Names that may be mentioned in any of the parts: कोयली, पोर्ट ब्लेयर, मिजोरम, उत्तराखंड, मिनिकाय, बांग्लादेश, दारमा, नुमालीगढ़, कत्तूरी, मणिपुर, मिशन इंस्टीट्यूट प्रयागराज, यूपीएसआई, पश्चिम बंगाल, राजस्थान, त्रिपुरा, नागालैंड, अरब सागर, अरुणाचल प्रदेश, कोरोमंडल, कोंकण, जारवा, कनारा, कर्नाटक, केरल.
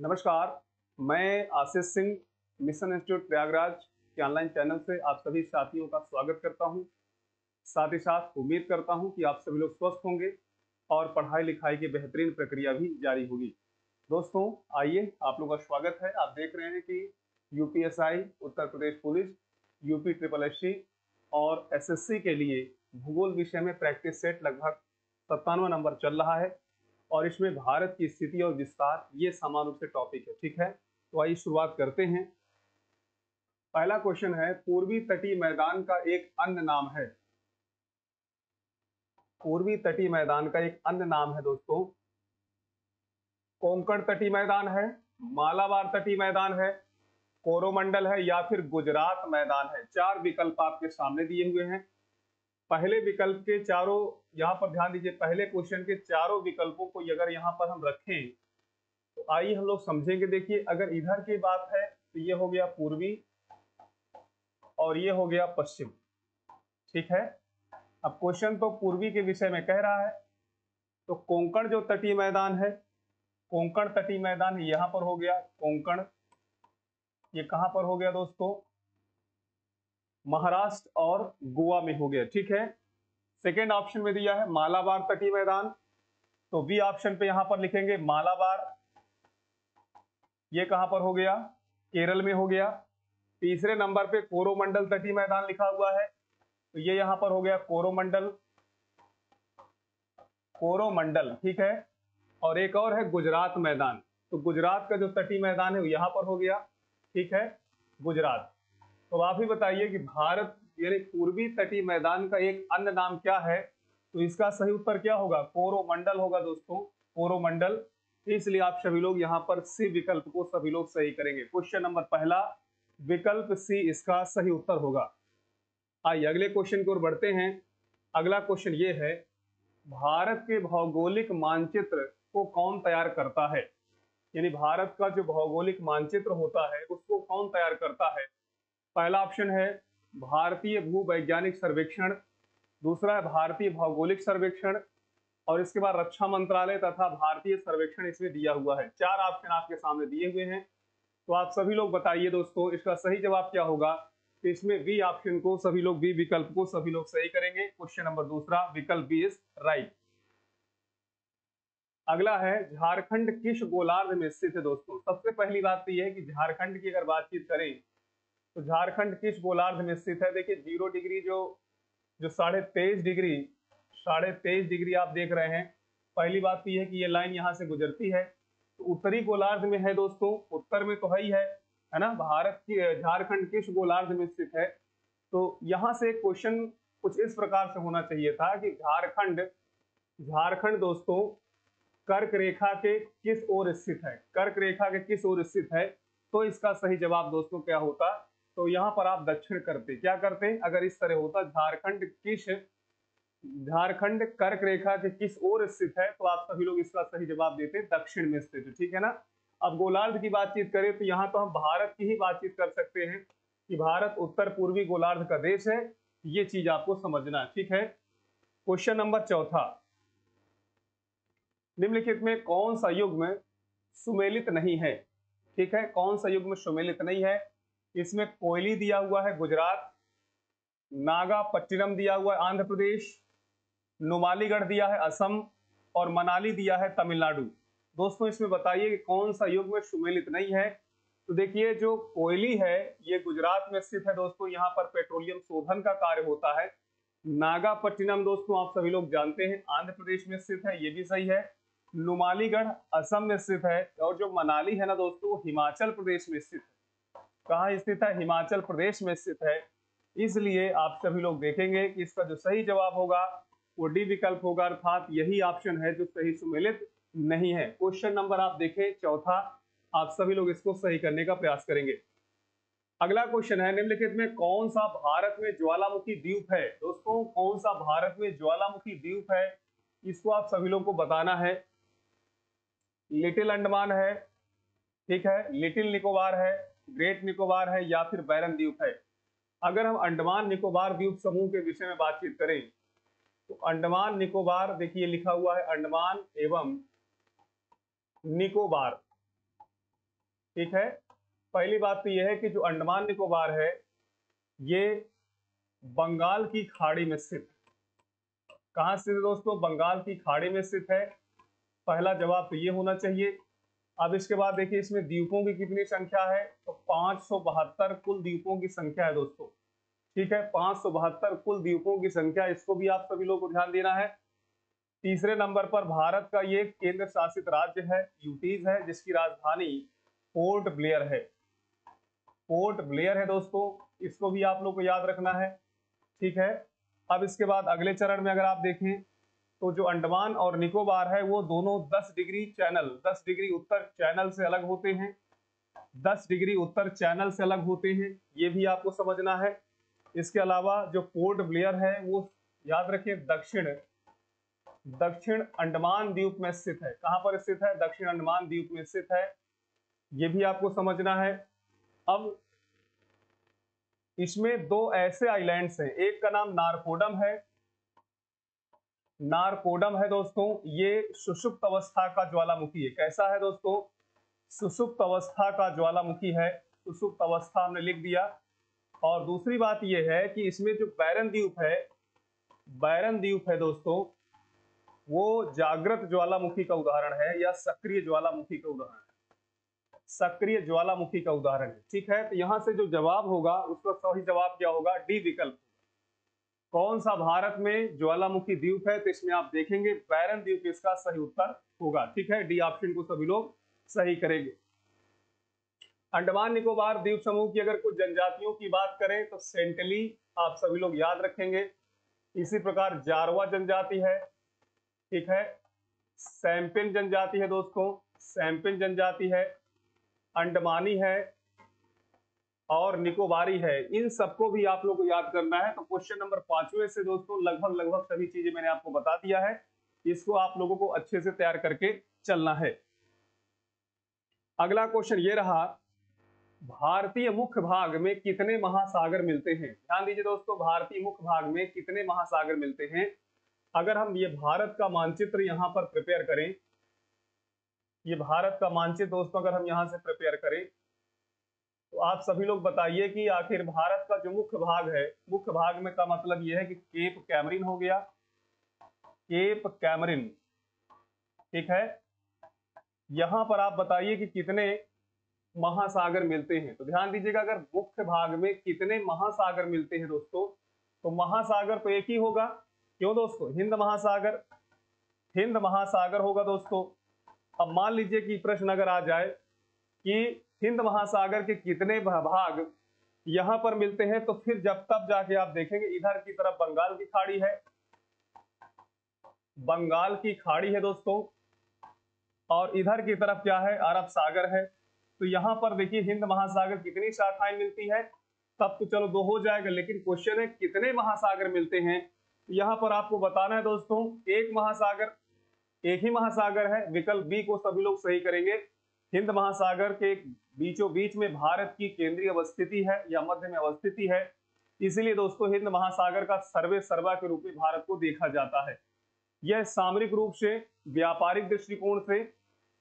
नमस्कार, मैं Ashish Singh मिशन इंस्टीट्यूट प्रयागराज के ऑनलाइन चैनल से आप सभी साथियों का स्वागत करता हूं। साथ ही साथ उम्मीद करता हूं कि आप सभी लोग स्वस्थ होंगे और पढ़ाई लिखाई की बेहतरीन प्रक्रिया भी जारी होगी। दोस्तों आइए, आप लोगों का स्वागत है। आप देख रहे हैं कि यूपीएसआई, Uttar Pradesh police, UP SSSC और SSC के लिए भूगोल विषय में प्रैक्टिस सेट लगभग 97 नंबर चल रहा है और इसमें भारत की स्थिति और विस्तार ये समान रूप से टॉपिक है। ठीक है, तो आइए शुरुआत करते हैं। पहला क्वेश्चन है, पूर्वी तटीय मैदान का एक अन्य नाम है। पूर्वी तटीय मैदान का एक अन्य नाम है दोस्तों, कोंकण तटीय मैदान है, मालाबार तटीय मैदान है, कोरोमंडल है या फिर गुजरात मैदान है। चार विकल्प आपके सामने दिए हुए हैं। पहले विकल्प के चारों, यहाँ पर ध्यान दीजिए, पहले क्वेश्चन के चारों विकल्पों को अगर यहाँ पर हम रखें तो आइए हम लोग समझेंगे। देखिए, अगर इधर की बात है तो ये हो गया पूर्वी और ये हो गया पश्चिम। ठीक है, अब क्वेश्चन तो पूर्वी के विषय में कह रहा है, तो कोंकण जो तटीय मैदान है, कोंकण तटीय मैदान यहाँ पर हो गया कोंकण। ये कहाँ पर हो गया दोस्तों? महाराष्ट्र और गोवा में हो गया। ठीक है, सेकेंड ऑप्शन में दिया है मालाबार तटीय मैदान, तो बी ऑप्शन पे यहां पर लिखेंगे मालाबार। ये कहां पर हो गया? केरल में हो गया। तीसरे नंबर पे कोरोमंडल तटीय मैदान लिखा हुआ है, तो ये यहां पर हो गया कोरोमंडल। कोरोमंडल, ठीक है। और एक और है गुजरात मैदान, तो गुजरात का जो तटीय मैदान है वो यहां पर हो गया। ठीक है, गुजरात। तो आप ही बताइए कि भारत यानी पूर्वी तटीय मैदान का एक अन्य नाम क्या है, तो इसका सही उत्तर क्या होगा? कोरोमंडल होगा दोस्तों, कोरोमंडल। इसलिए आप सभी लोग यहाँ पर सी विकल्प को सभी लोग सही करेंगे। क्वेश्चन नंबर पहला, विकल्प सी इसका सही उत्तर होगा। आइए अगले क्वेश्चन की ओर बढ़ते हैं। अगला क्वेश्चन ये है, भारत के भौगोलिक मानचित्र को कौन तैयार करता है? यानी भारत का जो भौगोलिक मानचित्र होता है उसको कौन तैयार करता है? पहला ऑप्शन है भारतीय भूवैज्ञानिक सर्वेक्षण, दूसरा है भारतीय भौगोलिक सर्वेक्षण और इसके बाद रक्षा मंत्रालय तथा भारतीय सर्वेक्षण इसमें दिया हुआ है। चार ऑप्शन आपके सामने दिए हुए हैं, तो आप सभी लोग बताइए दोस्तों इसका सही जवाब क्या होगा। तो इसमें बी ऑप्शन को सभी लोग, बी विकल्प को सभी लोग सही करेंगे। क्वेश्चन नंबर दूसरा, विकल्प बी इज राइट। अगला है, झारखंड किस गोलार्ध में स्थित है? दोस्तों सबसे पहली बात तो यह है कि झारखंड की अगर बातचीत करें तो झारखंड किस गोलार्ध में स्थित है? देखिए, 0 डिग्री जो 23.5 डिग्री आप देख रहे हैं, पहली बात तो यह है कि ये लाइन यहाँ से गुजरती है, तो उत्तरी गोलार्ध में है दोस्तों, उत्तर में तो है ना। भारत की झारखंड किस गोलार्ध में स्थित है? तो यहाँ से क्वेश्चन कुछ इस प्रकार से होना चाहिए था कि झारखंड दोस्तों कर्क रेखा के किस ओर स्थित है? कर्क रेखा के किस ओर स्थित है? तो इसका सही जवाब दोस्तों क्या होता? तो यहाँ पर आप दक्षिण करते, क्या करते अगर इस तरह होता, झारखंड कर्क रेखा के किस ओर स्थित है, तो आप सभी लोग इसका सही जवाब देते, दक्षिण में स्थित है। ठीक है ना। अब गोलार्ध की बातचीत करें तो यहाँ तो हम भारत की ही बातचीत कर सकते हैं कि भारत उत्तर पूर्वी गोलार्ध का देश है, ये चीज आपको समझना है। ठीक है, क्वेश्चन नंबर चौथा, निम्नलिखित में कौन सा युग्म में सुमेलित नहीं है? ठीक है, कौन सा युग्म में सुमेलित नहीं है? इसमें कोयली दिया हुआ है गुजरात, नागापट्टिनम दिया हुआ है आंध्र प्रदेश, नुमालीगढ़ दिया है असम और मनाली दिया है तमिलनाडु। दोस्तों इसमें बताइए कि कौन सा युग्म में सुमेलित नहीं है? तो देखिए, जो कोयली है ये गुजरात में स्थित है दोस्तों, यहाँ पर पेट्रोलियम शोधन का कार्य होता है। नागापट्टिनम दोस्तों आप सभी लोग जानते हैं आंध्र प्रदेश में स्थित है, ये भी सही है। नुमालीगढ़ असम में स्थित है और जो मनाली है ना दोस्तों, हिमाचल प्रदेश में स्थित है। कहाँ स्थित है? हिमाचल प्रदेश में स्थित है। इसलिए आप सभी लोग देखेंगे कि इसका जो सही जवाब होगा वो डी विकल्प होगा, अर्थात यही ऑप्शन है जो सही सुमेलित नहीं है। क्वेश्चन नंबर आप देखें चौथा, आप सभी लोग इसको सही करने का प्रयास करेंगे। अगला क्वेश्चन है, निम्नलिखित में कौन सा भारत में ज्वालामुखी द्वीप है? दोस्तों कौन सा भारत में ज्वालामुखी द्वीप है, इसको आप सभी लोग को बताना है। लिटिल अंडमान है, ठीक है, लिटिल निकोबार है, ग्रेट निकोबार है या फिर बैरन द्वीप है। अगर हम अंडमान निकोबार द्वीप समूह के विषय में बातचीत करें तो अंडमान निकोबार, देखिए लिखा हुआ है अंडमान एवं निकोबार, ठीक है। पहली बात तो यह है कि जो अंडमान निकोबार है ये बंगाल की खाड़ी में स्थित, कहाँ स्थित है दोस्तों? बंगाल की खाड़ी में स्थित है। पहला जवाब तो ये होना चाहिए। अब इसके बाद देखिए इसमें द्वीपों की कितनी संख्या है, तो 572 कुल द्वीपों की संख्या है दोस्तों, ठीक है। 572 कुल द्वीपों की संख्या, इसको भी आप सभी लोगों को ध्यान देना है। तीसरे नंबर पर भारत का ये केंद्र शासित राज्य है, यूटीज है, जिसकी राजधानी पोर्ट ब्लेयर है, पोर्ट ब्लेयर है दोस्तों, इसको भी आप लोग को याद रखना है, ठीक है। अब इसके बाद अगले चरण में अगर आप देखें तो जो अंडमान और निकोबार है वो दोनों 10 डिग्री उत्तर चैनल से अलग होते हैं, 10 डिग्री उत्तर चैनल से अलग होते हैं, ये भी आपको समझना है। इसके अलावा जो पोर्ट ब्लेयर है वो याद रखिए दक्षिण अंडमान द्वीप में स्थित है। कहाँ पर स्थित है? दक्षिण अंडमान द्वीप में स्थित है, ये भी आपको समझना है। अब इसमें दो ऐसे आइलैंड्स हैं, एक का नाम नारकोडम है, नारकोडम है दोस्तों, ये सुषुप्त अवस्था का ज्वालामुखी है। कैसा है दोस्तों? सुषुप्त अवस्था का ज्वालामुखी है, सुषुप्त अवस्था हमने लिख दिया। और दूसरी बात यह है कि इसमें जो बैरन द्वीप है दोस्तों, वो जागृत ज्वालामुखी का उदाहरण है या सक्रिय ज्वालामुखी का उदाहरण है, सक्रिय ज्वालामुखी का उदाहरण है, ठीक है। तो यहाँ से जो जवाब होगा उसका सही जवाब क्या होगा? डी विकल्प। कौन सा भारत में ज्वालामुखी द्वीप है? तो इसमें आप देखेंगे बैरन द्वीप इसका सही उत्तर होगा, ठीक है। डी ऑप्शन को सभी लोग सही करेंगे। अंडमान निकोबार द्वीप समूह की अगर कुछ जनजातियों की बात करें तो सेंटली आप सभी लोग याद रखेंगे, इसी प्रकार जारवा जनजाति है, ठीक है, सैम्पिन जनजाति है दोस्तों, सैम्पिन जनजाति है, अंडमानी है और निकोबारी है, इन सबको भी आप लोगों को याद करना है। तो क्वेश्चन नंबर 5वें से दोस्तों लगभग सभी चीजें मैंने आपको बता दिया है, इसको आप लोगों को अच्छे से तैयार करके चलना है। अगला क्वेश्चन ये रहा, भारतीय मुख्य भाग में कितने महासागर मिलते हैं? ध्यान दीजिए दोस्तों, भारतीय मुख्य भाग में कितने महासागर मिलते हैं? अगर हम ये भारत का मानचित्र यहाँ पर प्रिपेयर करें, ये भारत का मानचित्र दोस्तों अगर हम यहाँ से प्रिपेयर करें तो आप सभी लोग बताइए कि आखिर भारत का जो मुख्य भाग है, मुख्य भाग में का मतलब यह है कि केप कैमरिन हो गया, केप कैमरिन, ठीक है। यहाँ पर आप बताइए कि कितने महासागर मिलते हैं। तो ध्यान दीजिएगा, अगर मुख्य भाग में कितने महासागर मिलते हैं दोस्तों, तो महासागर तो एक ही होगा, क्यों दोस्तों? हिंद महासागर होगा दोस्तों। अब मान लीजिए कि प्रश्न अगर आ जाए कि हिंद महासागर के कितने भाग यहाँ पर मिलते हैं, तो फिर जब तब जाके आप देखेंगे इधर की तरफ बंगाल की खाड़ी है, बंगाल की खाड़ी है दोस्तों, और इधर की तरफ क्या है? अरब सागर है। तो यहाँ पर देखिए हिंद महासागर कितनी शाखाएं मिलती है, तब तो चलो दो हो जाएगा, लेकिन क्वेश्चन है कितने महासागर मिलते हैं, यहाँ पर आपको बताना है दोस्तों। एक महासागर, एक ही महासागर है, विकल्प बी को सभी लोग सही करेंगे। हिंद महासागर के बीचों बीच में भारत की केंद्रीय अवस्थिति है या मध्य में अवस्थिति है, इसीलिए दोस्तों हिंद महासागर का सर्वे सर्वा के रूप में भारत को देखा जाता है। यह सामरिक रूप से, व्यापारिक दृष्टिकोण से,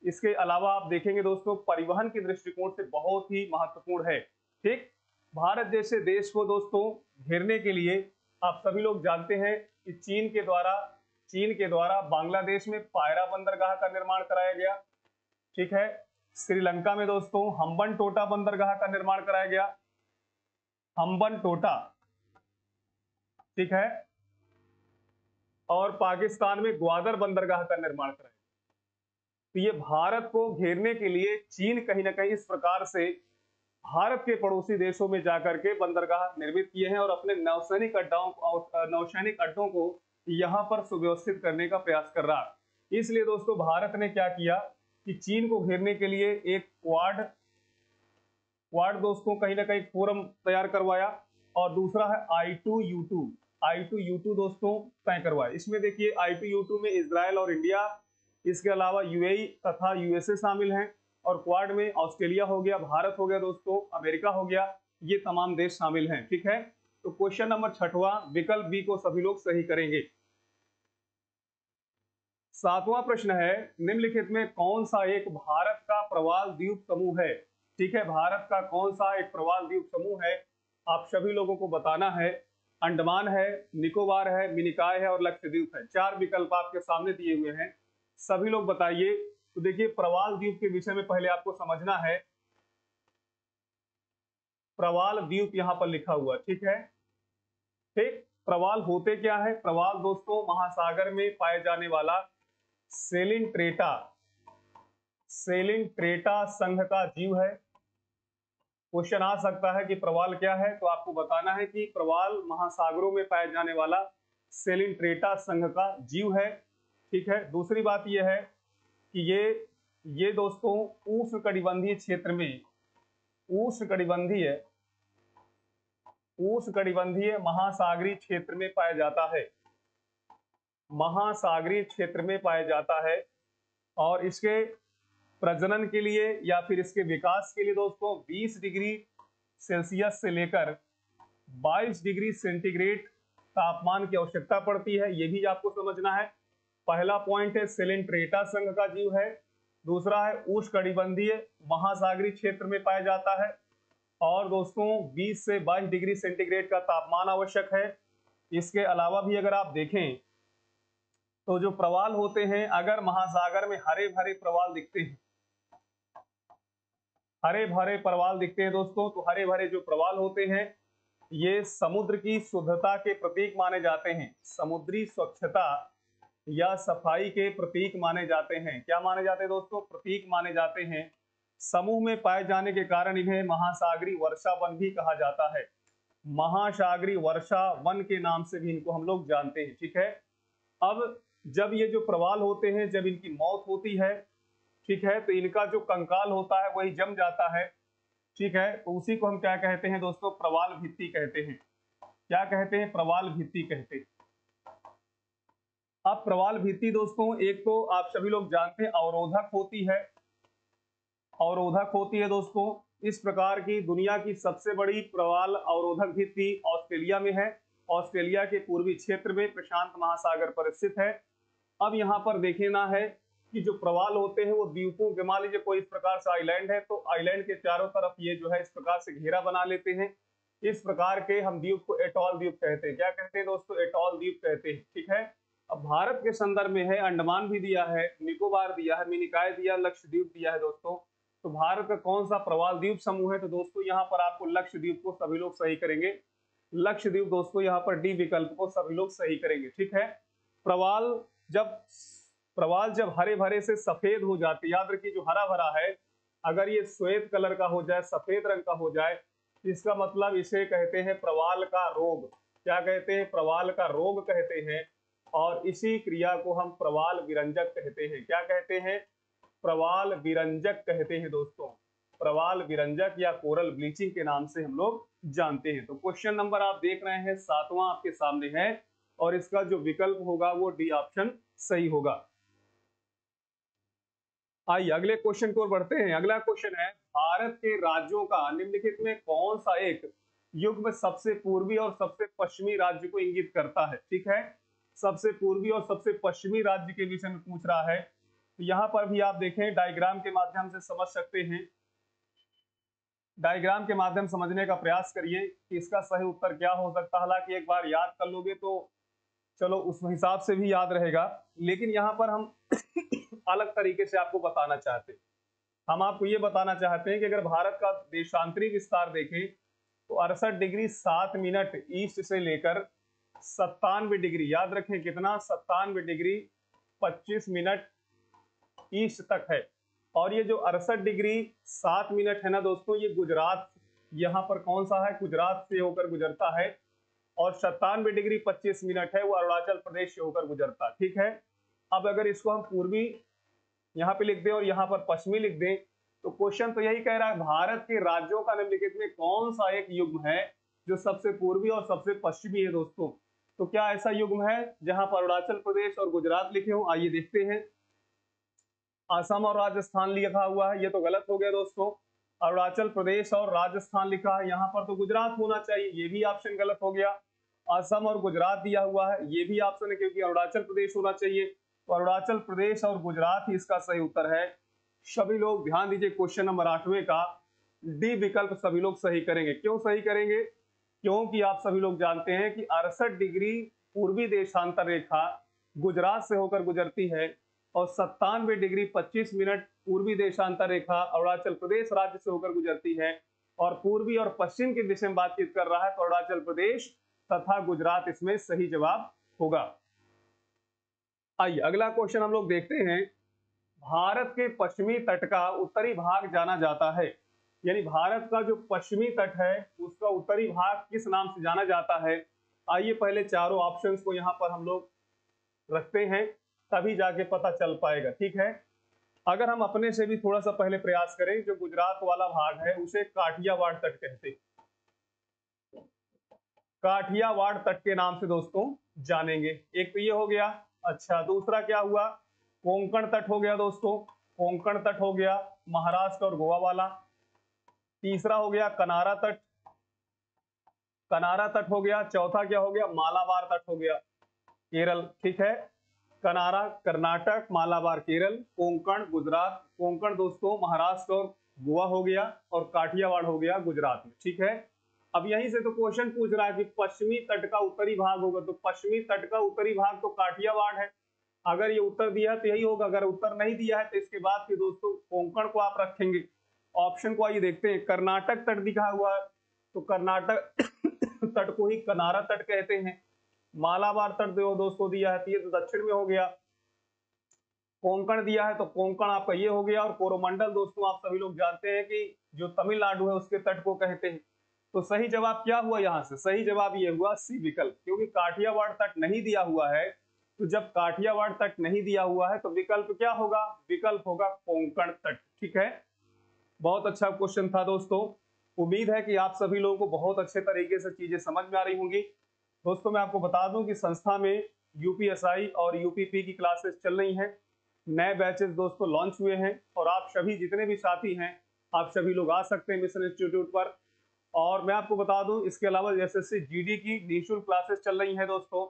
इसके अलावा आप देखेंगे दोस्तों परिवहन के दृष्टिकोण से बहुत ही महत्वपूर्ण है, ठीक। भारत जैसे देश को दोस्तों घेरने के लिए आप सभी लोग जानते हैं कि चीन के द्वारा बांग्लादेश में पायरा बंदरगाह का निर्माण कराया गया, ठीक है। श्रीलंका में दोस्तों हम्बनटोटा बंदरगाह का निर्माण कराया गया, हम्बनटोटा, ठीक है। और पाकिस्तान में ग्वादर बंदरगाह का निर्माण कराया गया। तो ये भारत को घेरने के लिए चीन कहीं ना कहीं इस प्रकार से भारत के पड़ोसी देशों में जाकर के बंदरगाह निर्मित किए हैं और अपने नौसैनिक अड्डों को यहाँ पर सुव्यवस्थित करने का प्रयास कर रहा है। इसलिए दोस्तों भारत ने क्या किया कि चीन को घेरने के लिए एक क्वाड दोस्तों कहीं ना कहीं फोरम तैयार करवाया, और दूसरा है आई2U2 दोस्तों तय करवाया। इसमें देखिए I2U2 में इजराइल और इंडिया, इसके अलावा UAE तथा USA शामिल हैं, और क्वाड में ऑस्ट्रेलिया हो गया, भारत हो गया दोस्तों, अमेरिका हो गया, ये तमाम देश शामिल हैं, ठीक है। तो क्वेश्चन नंबर 6वां विकल्प बी को सभी लोग सही करेंगे। 7वां प्रश्न है, निम्नलिखित में कौन सा एक भारत का प्रवाल द्वीप समूह है? ठीक है। भारत का कौन सा एक प्रवाल द्वीप समूह है, आप सभी लोगों को बताना है। अंडमान है, निकोबार है, मिनिकाय है और लक्षद्वीप है। चार विकल्प आपके सामने दिए हुए हैं, सभी लोग बताइए। तो देखिए, प्रवाल द्वीप के विषय में पहले आपको समझना है। प्रवाल द्वीप यहां पर लिखा हुआ, ठीक है, ठीक। प्रवाल होते क्या है? प्रवाल दोस्तों महासागर में पाए जाने वाला सेलिन ट्रेटा संघ का जीव है। क्वेश्चन आ सकता है कि प्रवाल क्या है, तो आपको बताना है कि प्रवाल महासागरों में पाए जाने वाला सेलिन ट्रेटा संघ का जीव है, ठीक है। दूसरी बात यह है कि ये दोस्तों उष्णकटिबंधीय क्षेत्र में उष्णकटिबंधीय महासागरीय क्षेत्र में पाया जाता है, महासागरीय क्षेत्र में पाया जाता है। और इसके प्रजनन के लिए या फिर इसके विकास के लिए दोस्तों 20 डिग्री सेल्सियस से लेकर 22 डिग्री सेंटीग्रेड तापमान की आवश्यकता पड़ती है, ये भी आपको समझना है। पहला पॉइंट है सेलिन ट्रेटा संघ का जीव है, दूसरा है उष्णकटिबंधीय महासागरीय क्षेत्र में पाया जाता है और दोस्तों 20 से 22 डिग्री सेंटीग्रेड का तापमान आवश्यक है। इसके अलावा भी अगर आप देखें तो जो प्रवाल होते हैं, अगर महासागर में हरे भरे प्रवाल दिखते हैं, हरे भरे प्रवाल दिखते हैं दोस्तों, तो हरे भरे जो प्रवाल होते हैं ये समुद्र की शुद्धता के प्रतीक माने जाते हैं, समुद्री स्वच्छता या सफाई के प्रतीक माने जाते हैं। क्या माने जाते हैं दोस्तों? प्रतीक माने जाते हैं। समूह में पाए जाने के कारण इन्हें महासागरीय वर्षा वन भी कहा जाता है, महासागरीय वर्षा वन के नाम से भी इनको हम लोग जानते हैं, ठीक है। अब जब ये जो प्रवाल होते हैं, जब इनकी मौत होती है, ठीक है, तो इनका जो कंकाल होता है वही जम जाता है, ठीक है, तो उसी को हम क्या कहते हैं दोस्तों? प्रवाल भित्ति कहते हैं। क्या कहते हैं? प्रवाल भित्ति कहते हैं। अब प्रवाल भित्ति दोस्तों, एक तो आप सभी लोग जानते हैं अवरोधक होती है, अवरोधक होती है दोस्तों। इस प्रकार की दुनिया की सबसे बड़ी प्रवाल अवरोधक भित्ति ऑस्ट्रेलिया में है, ऑस्ट्रेलिया के पूर्वी क्षेत्र में प्रशांत महासागर पर स्थित है। अब यहाँ पर देखना है कि जो प्रवाल होते हैं वो द्वीपों के, मान लीजिए कोई इस प्रकार से आइलैंड है, तो आइलैंड के चारों तरफ ये जो है इस प्रकार से घेरा बना लेते हैं। इस प्रकार के हम द्वीप को एटॉल द्वीप कहते हैं। क्या कहते हैं दोस्तों? एटॉल द्वीप कहते हैं, ठीक है। अब भारत के संदर्भ में है, अंडमान भी दिया है, निकोबार दिया है, मिनिकाय दिया, लक्षद्वीप दिया है दोस्तों। तो भारत का कौन सा प्रवाल द्वीप समूह है? तो दोस्तों यहाँ पर आपको लक्षद्वीप को सभी लोग सही करेंगे, लक्षद्वीप दोस्तों यहाँ पर डी विकल्प को सभी लोग सही करेंगे, ठीक है। प्रवाल जब हरे भरे से सफेद हो जाते, याद रखिए जो हरा भरा है अगर ये श्वेत कलर का हो जाए, सफेद रंग का हो जाए, इसका मतलब इसे कहते हैं प्रवाल का रोग। क्या कहते हैं? प्रवाल का रोग कहते हैं। और इसी क्रिया को हम प्रवाल विरंजक कहते हैं। क्या कहते हैं? प्रवाल विरंजक कहते हैं दोस्तों, प्रवाल विरंजक या कोरल ब्लीचिंग के नाम से हम लोग जानते हैं। तो क्वेश्चन नंबर आप देख रहे हैं 7वां आपके सामने है और इसका जो विकल्प होगा वो डी ऑप्शन सही होगा। आइए अगले क्वेश्चन की ओर बढ़ते हैं। अगला क्वेश्चन है, भारत के राज्यों का निम्नलिखित में कौन सा एक युग्म सबसे पूर्वी और सबसे पश्चिमी राज्य को इंगित करता है? ठीक है, सबसे पूर्वी और सबसे पश्चिमी राज्य के विषय में पूछ रहा है। तो यहाँ पर भी आप देखें डायग्राम के माध्यम से समझ सकते हैं, डायग्राम के माध्यम समझने का प्रयास करिए कि इसका सही उत्तर क्या हो सकता है। हालांकि एक बार याद कर लोगे तो चलो उस हिसाब से भी याद रहेगा, लेकिन यहाँ पर हम अलग तरीके से आपको बताना चाहते हैं। हम आपको ये बताना चाहते हैं कि अगर भारत का देशांतरी विस्तार देखें तो 68 डिग्री 7 मिनट ईस्ट से लेकर 97 डिग्री, याद रखें कितना, 97 डिग्री 25 मिनट ईस्ट तक है। और ये जो 68 डिग्री 7 मिनट है ना दोस्तों, ये गुजरात, यहाँ पर कौन सा है, गुजरात से होकर गुजरता है। और 97 डिग्री 25 मिनट है वो अरुणाचल प्रदेश से होकर गुजरता है, ठीक है। अब अगर इसको हम पूर्वी यहाँ पे लिख दें और यहाँ पर पश्चिमी लिख दें, तो क्वेश्चन तो यही कह रहा है भारत के राज्यों का निम्नलिखित में कौन सा एक युग्म है जो सबसे पूर्वी और सबसे पश्चिमी है दोस्तों। तो क्या ऐसा युग्म है जहां पर अरुणाचल प्रदेश और गुजरात लिखे हो? आइए देखते हैं। असम और राजस्थान लिखा हुआ है, ये तो गलत हो गया दोस्तों। अरुणाचल प्रदेश और राजस्थान लिखा है, यहाँ पर तो गुजरात होना चाहिए, ये भी ऑप्शन गलत हो गया। असम और गुजरात दिया हुआ है, ये भी ऑप्शन है, क्योंकि अरुणाचल प्रदेश होना चाहिए, तो अरुणाचल प्रदेश और गुजरात ही इसका सही उत्तर है। सभी लोग ध्यान दीजिए क्वेश्चन नंबर 8वें का, डी विकल्प सभी लोग सही करेंगे। क्यों सही करेंगे? क्योंकि आप सभी लोग जानते हैं कि 68 डिग्री पूर्वी देशांतर रेखा गुजरात से होकर गुजरती है और 97 डिग्री 25 मिनट पूर्वी देशांतर रेखा अरुणाचल प्रदेश राज्य से होकर गुजरती है। और पूर्वी और पश्चिम के विषय में बातचीत कर रहा है तो अरुणाचल प्रदेश तथा गुजरात इसमें सही जवाब होगा। आइए अगला क्वेश्चन हम लोग देखते हैं। भारत के पश्चिमी तट का उत्तरी भाग जाना जाता है, यानी भारत का जो पश्चिमी तट है उसका उत्तरी भाग किस नाम से जाना जाता है? आइए पहले चारों ऑप्शंस को यहाँ पर हम लोग रखते हैं, तभी जाके पता चल पाएगा। ठीक है, अगर हम अपने से भी थोड़ा सा पहले प्रयास करें, जो गुजरात वाला भाग है उसे काठियावाड़ तट कहते हैं। काठियावाड़ तट के नाम से दोस्तों जानेंगे। एक तो ये हो गया, अच्छा दूसरा क्या हुआ? कोंकण तट हो गया दोस्तों, कोंकण तट हो गया महाराष्ट्र और गोवा वाला। तीसरा हो गया कनारा तट, कनारा तट हो गया। चौथा क्या हो गया? मालाबार तट हो गया, केरल। ठीक है, कनारा कर्नाटक, मालाबार केरल, कोंकण गुजरात। कोंकण दोस्तों महाराष्ट्र और गोवा हो गया और काठियावाड़ हो गया गुजरात में। ठीक है, अब यहीं से तो क्वेश्चन पूछ रहा है कि पश्चिमी तट का उत्तरी भाग होगा, तो पश्चिमी तट का उत्तरी भाग तो काठियावाड़ है। अगर ये उत्तर दिया है तो यही होगा, अगर उत्तर नहीं दिया है तो इसके बाद फिर दोस्तों कोंकण को आप रखेंगे। ऑप्शन को आइए देखते हैं। कर्नाटक तट दिखा हुआ है तो कर्नाटक तट को ही कनारा तट कहते हैं। मालाबार तट दोस्तों दिया है तो ये तो दक्षिण में हो गया। कोंकण दिया है तो कोंकण आपका ये हो गया। और कोरोमंडल दोस्तों आप सभी लोग जानते हैं कि जो तमिलनाडु है उसके तट को कहते हैं। तो सही जवाब क्या हुआ यहाँ से? सही जवाब ये हुआ सी विकल्प, क्योंकि काठियावाड़ तट नहीं दिया हुआ है। तो जब काठियावाड़ तट नहीं दिया हुआ है तो विकल्प क्या होगा? विकल्प होगा कोंकण तट। ठीक है, बहुत अच्छा क्वेश्चन था दोस्तों। उम्मीद है कि आप सभी लोगों को बहुत अच्छे तरीके से चीजें समझ में आ रही होंगी। दोस्तों मैं आपको बता दूं कि संस्था में यूपीएसआई और यूपीपी की क्लासेस चल रही हैं। नए बैचेस दोस्तों लॉन्च हुए हैं और आप सभी जितने भी साथी हैं आप सभी लोग आ सकते हैं मिशन इंस्टीट्यूट पर। और मैं आपको बता दूं इसके अलावा एसएससी जीडी की निःशुल्क क्लासेस चल रही हैं दोस्तों,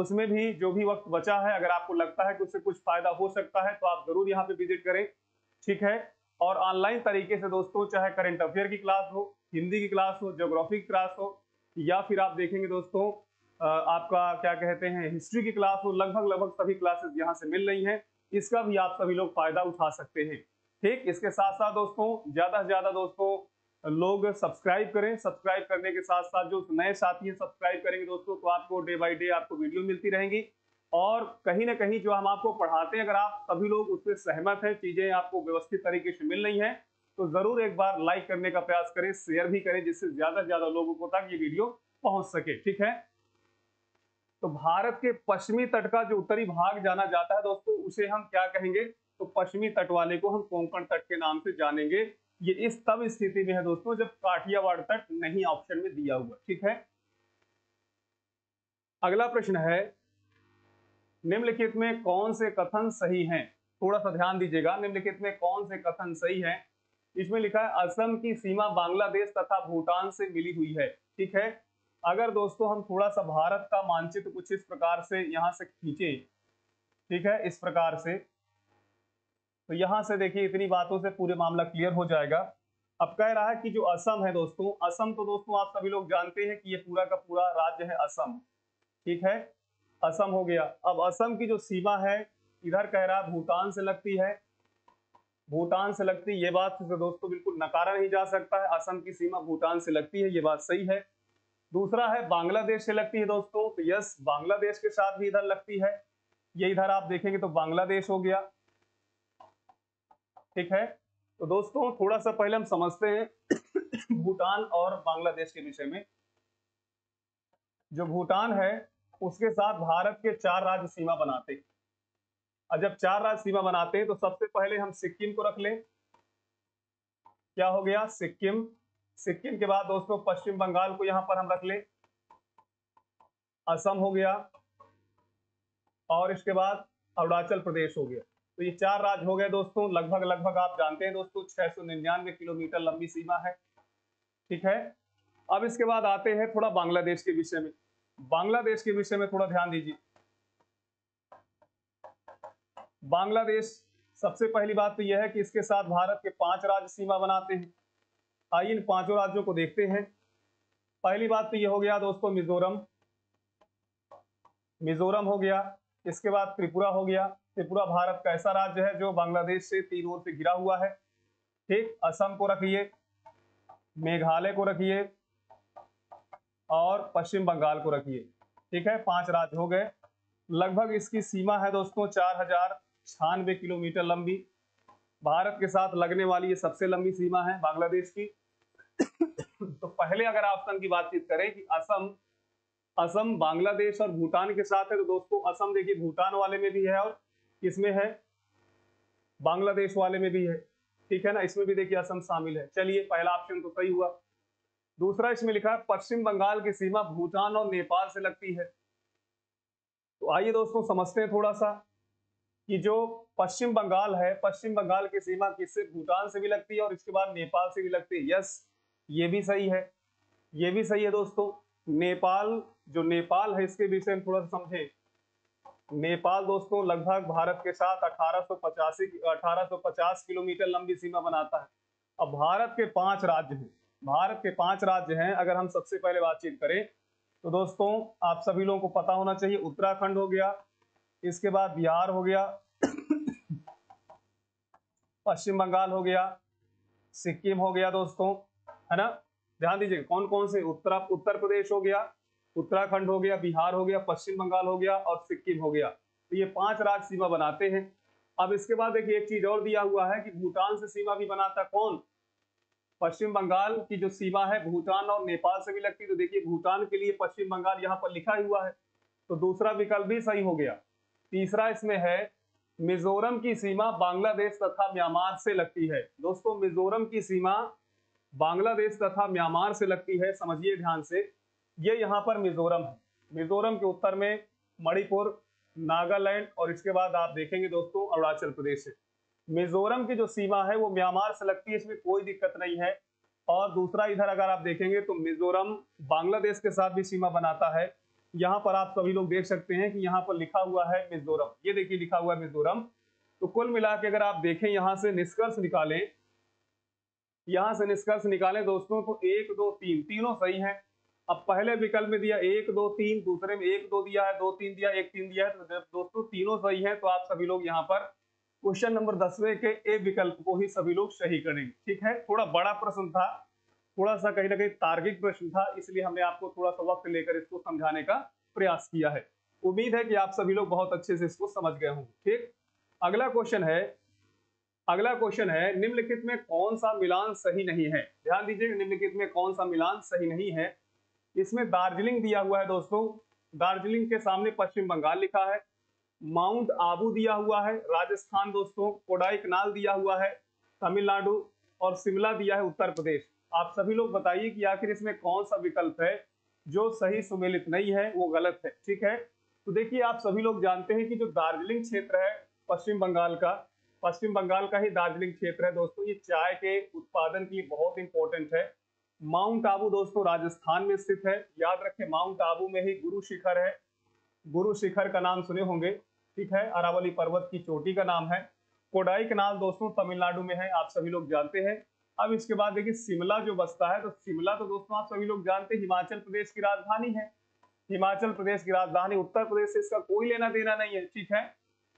उसमें भी जो भी वक्त बचा है अगर आपको लगता है कि उससे कुछ फायदा हो सकता है तो आप जरूर यहाँ पे विजिट करें। ठीक है, और ऑनलाइन तरीके से दोस्तों चाहे करंट अफेयर की क्लास हो, हिंदी की क्लास हो, ज्योग्राफी की क्लास हो, या फिर आप देखेंगे दोस्तों आपका क्या कहते हैं हिस्ट्री की क्लास हो, लगभग लगभग सभी क्लासेस यहाँ से मिल रही हैं। इसका भी आप सभी लोग फायदा उठा सकते हैं। ठीक, इसके साथ साथ दोस्तों ज्यादा से ज्यादा दोस्तों लोग सब्सक्राइब करें। सब्सक्राइब करने के साथ साथ जो नए साथी हैं सब्सक्राइब करेंगे दोस्तों तो आपको डे बाई डे आपको वीडियो मिलती रहेंगी। और कहीं ना कहीं जो हम आपको पढ़ाते हैं अगर आप सभी लोग उससे सहमत हैं, चीजें आपको व्यवस्थित तरीके से मिल रही हैं तो जरूर एक बार लाइक करने का प्रयास करें, शेयर भी करें, जिससे ज्यादा से ज्यादा लोगों को तक ये वीडियो पहुंच सके। ठीक है, तो भारत के पश्चिमी तट का जो उत्तरी भाग जाना जाता है दोस्तों उसे हम क्या कहेंगे? तो पश्चिमी तट वाले को हम कोंकण तट के नाम से जानेंगे। ये इस तब स्थिति में है दोस्तों जब काठियावाड़ तट नहीं ऑप्शन में दिया हुआ। ठीक है, अगला प्रश्न है निम्नलिखित में कौन से कथन सही हैं? थोड़ा सा ध्यान दीजिएगा, निम्नलिखित में कौन से कथन सही हैं? इसमें लिखा है असम की सीमा बांग्लादेश तथा भूटान से मिली हुई है। ठीक है, अगर दोस्तों हम थोड़ा सा भारत का मानचित्र कुछ इस प्रकार से यहाँ से खींचे, ठीक है इस प्रकार से, तो यहाँ से देखिए इतनी बातों से पूरे मामला क्लियर हो जाएगा। अब कह रहा है कि जो असम है दोस्तों, असम तो दोस्तों आप सभी लोग जानते हैं कि ये पूरा का पूरा राज्य है असम। ठीक है, असम हो गया। अब असम की जो सीमा है इधर कह रहा भूटान से लगती है, भूटान से लगती है, ये बात तो दोस्तों बिल्कुल नकारा नहीं जा सकता है। असम की सीमा भूटान से लगती है, ये बात सही है। दूसरा है बांग्लादेश से लगती है दोस्तों, तो यस बांग्लादेश के साथ भी इधर लगती है, ये इधर आप देखेंगे तो बांग्लादेश हो गया। ठीक है, तो दोस्तों थोड़ा सा पहले हम समझते हैं भूटान और बांग्लादेश के विषय में। जो भूटान है उसके साथ भारत के 4 राज्य सीमा बनाते हैं। और जब 4 राज्य सीमा बनाते हैं तो सबसे पहले हम सिक्किम को रख लें, क्या हो गया सिक्किम। सिक्किम के बाद दोस्तों पश्चिम बंगाल को यहां पर हम रख लें, असम हो गया, और इसके बाद अरुणाचल प्रदेश हो गया। तो ये 4 राज्य हो गए दोस्तों, लगभग लगभग आप जानते हैं दोस्तों 699 किलोमीटर लंबी सीमा है। ठीक है, अब इसके बाद आते हैं थोड़ा बांग्लादेश के विषय में। बांग्लादेश के विषय में थोड़ा ध्यान दीजिए। बांग्लादेश सबसे पहली बात तो यह है कि इसके साथ भारत के 5 राज्य सीमा बनाते हैं। आइए इन पांचों राज्यों को देखते हैं। पहली बात तो ये हो गया दोस्तों मिजोरम हो गया, इसके बाद त्रिपुरा हो गया। त्रिपुरा भारत का ऐसा राज्य है जो बांग्लादेश से तीन ओर से घिरा हुआ है, ठीक। असम को रखिए, मेघालय को रखिए और पश्चिम बंगाल को रखिए, ठीक है। पांच राज्य हो गए। लगभग इसकी सीमा है दोस्तों 4096 किलोमीटर लंबी। भारत के साथ लगने वाली ये सबसे लंबी सीमा है बांग्लादेश की। तो पहले अगर ऑप्शन की बातचीत करें कि असम बांग्लादेश और भूटान के साथ है, तो दोस्तों असम देखिए भूटान वाले में भी है और इसमें है बांग्लादेश वाले में भी है, ठीक है ना। इसमें भी देखिए असम शामिल है। चलिए पहला ऑप्शन तो सही हुआ। दूसरा इसमें लिखा है पश्चिम बंगाल की सीमा भूटान और नेपाल से लगती है। तो आइए दोस्तों समझते हैं थोड़ा सा कि जो पश्चिम बंगाल है, पश्चिम बंगाल की सीमा किससे, भूटान से भी लगती है और इसके बाद नेपाल से भी लगती है। यस, ये भी सही है, ये भी सही है दोस्तों। नेपाल, जो नेपाल है इसके विषय में थोड़ा सा समझें। नेपाल दोस्तों लगभग भारत के साथ 1850 किलोमीटर लंबी सीमा बनाता है। अब भारत के पांच राज्य हैं। अगर हम सबसे पहले बातचीत करें तो दोस्तों आप सभी लोगों को पता होना चाहिए, उत्तराखंड हो गया, इसके बाद बिहार हो गया, पश्चिम बंगाल हो गया, सिक्किम हो गया दोस्तों, है ना। ध्यान दीजिए कौन कौन से, उत्तर प्रदेश हो गया, उत्तराखंड हो गया, बिहार हो गया, पश्चिम बंगाल हो गया और सिक्किम हो गया। तो ये पांच राज्य सीमा बनाते हैं। अब इसके बाद देखिए एक चीज और दिया हुआ है कि भूटान से सीमा भी बनाता कौन, पश्चिम बंगाल की जो सीमा है भूटान और नेपाल से भी लगती है। तो देखिए भूटान के लिए पश्चिम बंगाल यहाँ पर लिखा हुआ है, तो दूसरा विकल्प भी सही हो गया। तीसरा इसमें है मिजोरम की सीमा बांग्लादेश तथा म्यांमार से लगती है। दोस्तों मिजोरम की सीमा बांग्लादेश तथा म्यांमार से लगती है, समझिए ध्यान से। ये यहाँ पर मिजोरम है, मिजोरम के उत्तर में मणिपुर, नागालैंड और इसके बाद आप देखेंगे दोस्तों अरुणाचल प्रदेश है। मिजोरम की जो सीमा है वो म्यांमार से लगती है, इसमें कोई दिक्कत नहीं है। और दूसरा इधर अगर आप देखेंगे तो मिजोरम बांग्लादेश के साथ भी सीमा बनाता है। यहाँ पर आप सभी लोग देख सकते हैं कि यहाँ पर लिखा हुआ है मिजोरम, ये देखिए लिखा हुआ है मिजोरम। तो कुल मिला के अगर आप देखें, यहाँ से निष्कर्ष निकालें दोस्तों तो 1, 2, 3 तीनों सही है। अब पहले विकल्प में दिया 1, 2, 3, दूसरे में 1, 2 दिया है, 2, 3 दिया, 1, 3 दिया है, तो दोस्तों तीनों सही है। तो आप सभी लोग यहाँ पर क्वेश्चन नंबर 10वें के ए विकल्प को ही सभी लोग सही करेंगे, ठीक है। थोड़ा बड़ा प्रश्न था, थोड़ा सा कहीं ना कहीं तार्किक प्रश्न था, इसलिए हमने आपको थोड़ा सा वक्त लेकर इसको समझाने का प्रयास किया है। उम्मीद है कि आप सभी लोग बहुत अच्छे से इसको समझ गए होंगे, ठीक। अगला क्वेश्चन है निम्नलिखित में कौन सा मिलान सही नहीं है। ध्यान दीजिए निम्नलिखित में कौन सा मिलान सही नहीं है। इसमें दार्जिलिंग दिया हुआ है दोस्तों, दार्जिलिंग के सामने पश्चिम बंगाल लिखा है। माउंट आबू दिया हुआ है, राजस्थान दोस्तों, कोडाई कनाल दिया हुआ है, तमिलनाडु और शिमला दिया है, उत्तर प्रदेश। आप सभी लोग बताइए कि आखिर इसमें कौन सा विकल्प है जो सही सुमेलित नहीं है, वो गलत है, ठीक है। तो देखिए आप सभी लोग जानते हैं कि जो दार्जिलिंग क्षेत्र है पश्चिम बंगाल का ही दार्जिलिंग क्षेत्र है दोस्तों, ये चाय के उत्पादन के लिए बहुत इंपॉर्टेंट है। माउंट आबू दोस्तों राजस्थान में स्थित है, याद रखें माउंट आबू में ही गुरु शिखर है, गुरु शिखर का नाम सुने होंगे, ठीक है, अरावली पर्वत की चोटी का नाम है। कोडाई कनाल दोस्तों तमिलनाडु में है, आप सभी लोग जानते हैं। अब इसके बाद देखिए शिमला जो बसता है, तो शिमला तो दोस्तों आप सभी लोग जानते हैं हिमाचल प्रदेश की राजधानी है, हिमाचल प्रदेश की राजधानी, उत्तर प्रदेश से इसका कोई लेना देना नहीं है, ठीक है।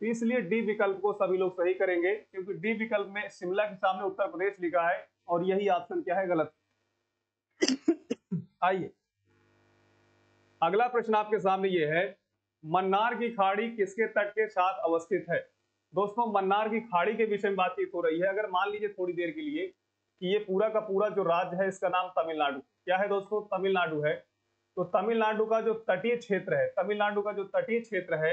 तो इसलिए डी विकल्प को सभी लोग सही करेंगे, क्योंकि डी विकल्प में शिमला के सामने उत्तर प्रदेश लिखा है और यही ऑप्शन क्या है, गलत। आइए अगला प्रश्न आपके सामने ये है, मन्नार की खाड़ी किसके तट के साथ अवस्थित है। दोस्तों मन्नार की खाड़ी के विषय में बातचीत हो रही है। अगर मान लीजिए थोड़ी देर के लिए कि ये पूरा का पूरा जो राज्य है इसका नाम तमिलनाडु, क्या है दोस्तों, तमिलनाडु है। तो तमिलनाडु का जो तटीय क्षेत्र है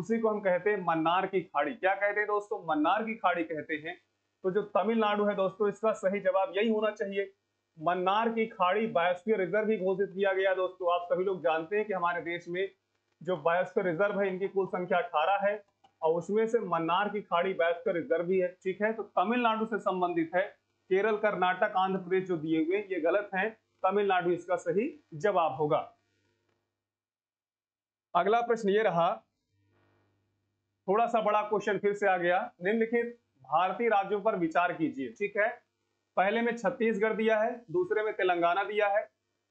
उसी को हम कहते हैं मन्नार की खाड़ी। क्या कहते हैं दोस्तों, मन्नार की खाड़ी कहते हैं। तो जो तमिलनाडु है दोस्तों इसका सही जवाब यही होना चाहिए। मन्नार की खाड़ी बायोस्फीयर रिजर्व भी घोषित किया गया दोस्तों। आप सभी लोग जानते हैं कि हमारे देश में जो बायोस्फीयर रिजर्व है इनकी कुल संख्या 18 है और उसमें से मन्नार की खाड़ी बायोस्फीयर रिजर्व भी है, ठीक है। तो तमिलनाडु से संबंधित है। केरल, कर्नाटक, आंध्र प्रदेश जो दिए हुए ये गलत है, तमिलनाडु इसका सही जवाब होगा। अगला प्रश्न ये रहा, थोड़ा सा बड़ा क्वेश्चन फिर से आ गया। निम्नलिखित भारतीय राज्यों पर विचार कीजिए, ठीक है। पहले में छत्तीसगढ़ दिया है, दूसरे में तेलंगाना दिया है,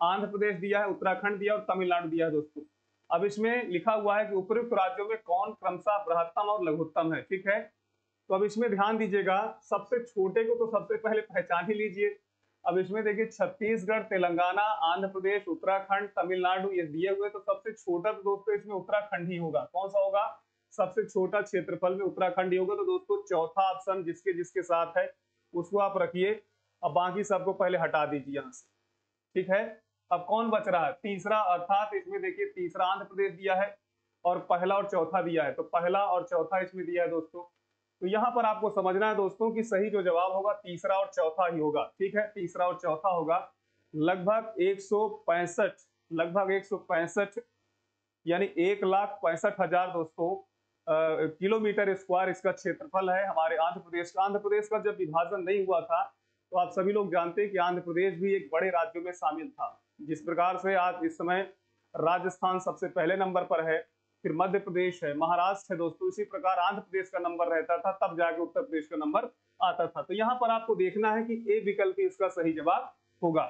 आंध्र प्रदेश दिया है, उत्तराखंड दिया और तमिलनाडु दिया है दोस्तों। अब इसमें लिखा हुआ है कि उपरोक्त राज्यों में कौन क्रमशः बृहत्तम और लघुत्तम है, ठीक है। तो अब इसमें ध्यान दीजिएगा, सबसे छोटे को तो सबसे पहले पहचान ही लीजिए। अब इसमें देखिए छत्तीसगढ़, तेलंगाना, आंध्र प्रदेश, उत्तराखंड, तमिलनाडु ये दिए हुए, तो सबसे छोटा तो दोस्तों इसमें उत्तराखंड ही होगा। कौन सा होगा? सबसे छोटा क्षेत्रफल में उत्तराखंड ही होगा। तो दोस्तों चौथा ऑप्शन जिसके जिसके साथ है उसको आप रखिए, अब बाकी सबको पहले हटा दीजिए यहाँ से, ठीक है। अब कौन बच रहा है? तीसरा, अर्थात इसमें देखिए तीसरा आंध्र प्रदेश दिया है और पहला और चौथा दिया है, तो पहला और चौथा इसमें दिया है दोस्तों। तो यहाँ पर आपको समझना है दोस्तों कि सही जो जवाब होगा तीसरा और चौथा ही होगा, ठीक है, तीसरा और चौथा होगा। लगभग 165, लगभग 165 यानी 1,65,000 दोस्तों किलोमीटर स्क्वायर इसका क्षेत्रफल है हमारे आंध्र प्रदेश का। जब विभाजन नहीं हुआ था तो आप सभी लोग जानते हैं कि आंध्र प्रदेश भी एक बड़े राज्यों में शामिल था। जिस प्रकार से आज इस समय राजस्थान सबसे पहले नंबर पर है, फिर मध्य प्रदेश है, महाराष्ट्र है दोस्तों, इसी प्रकार आंध्र प्रदेश का नंबर रहता था, तब जाके उत्तर प्रदेश का नंबर आता था। तो यहाँ पर आपको देखना है कि ए विकल्प इसका सही जवाब होगा।